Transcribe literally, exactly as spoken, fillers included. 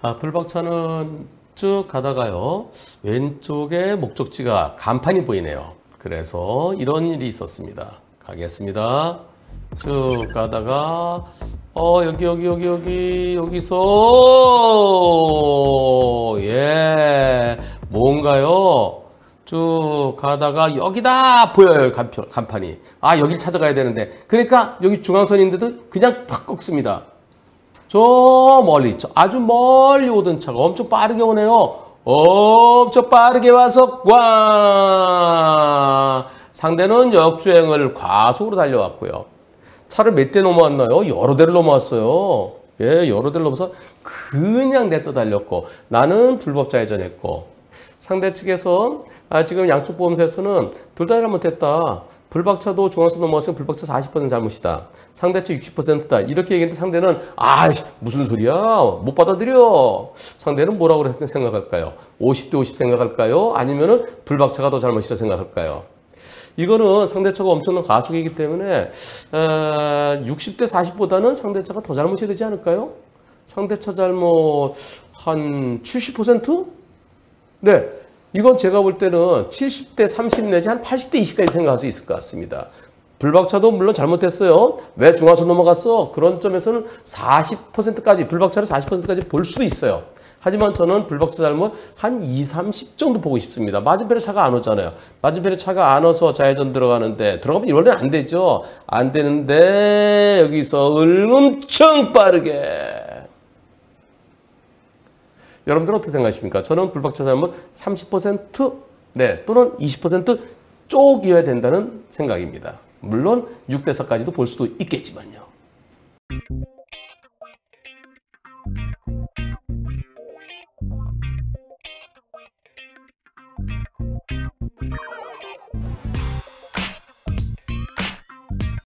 아, 블박차는 쭉 가다가요, 왼쪽에 목적지가 간판이 보이네요. 그래서 이런 일이 있었습니다. 가겠습니다. 쭉 가다가 어 여기 여기 여기 여기 여기서 예 뭔가요? 쭉 가다가 여기다 보여요. 간판이. 아, 여길 찾아가야 되는데, 그러니까 여기 중앙선인데도 그냥 탁 꺾습니다. 저 멀리, 저 아주 멀리 오던 차가 엄청 빠르게 오네요. 엄청 빠르게 와서 꽝! 상대는 역주행을 과속으로 달려왔고요. 차를 몇 대 넘어왔나요? 여러 대를 넘어왔어요. 예, 여러 대를 넘어서 그냥 냅다 달렸고, 나는 불법 좌회전했고, 상대 측에서 아, 지금 양쪽 보험사에서는 둘 다 잘못했다. 불박차도 중앙선 넘어왔으면 불박차 사십 퍼센트 잘못이다. 상대 측 육십 퍼센트다. 이렇게 얘기했는데 상대는 아 무슨 소리야? 못 받아들여. 상대는 뭐라고 생각할까요? 오십 대 오십 생각할까요? 아니면은 불박차가 더 잘못이라 생각할까요? 이거는 상대차가 엄청난 과속이기 때문에 육십 대 사십보다는 상대차가 더 잘못이 되지 않을까요? 상대차 잘못 한 칠십 퍼센트? 네, 이건 제가 볼 때는 칠십 대 삼십 내지 한 팔십 대 이십까지 생각할 수 있을 것 같습니다. 불박차도 물론 잘못했어요. 왜 중앙선 넘어갔어? 그런 점에서는 사십 퍼센트까지, 불박차를 사십 퍼센트까지 볼 수도 있어요. 하지만 저는 불박차 잘못 한 이, 삼십 정도 보고 싶습니다. 맞은편에 차가 안 오잖아요. 맞은편에 차가 안 와서 좌회전 들어가는데, 들어가면 원래는 안 되죠. 안 되는데 여기서 엄청 빠르게. 여러분들은 어떻게 생각하십니까? 저는 불박차 잘못 삼십 퍼센트 네, 또는 이십 퍼센트 쪽이어야 된다는 생각입니다. 물론 육 대 사까지도 볼 수도 있겠지만요.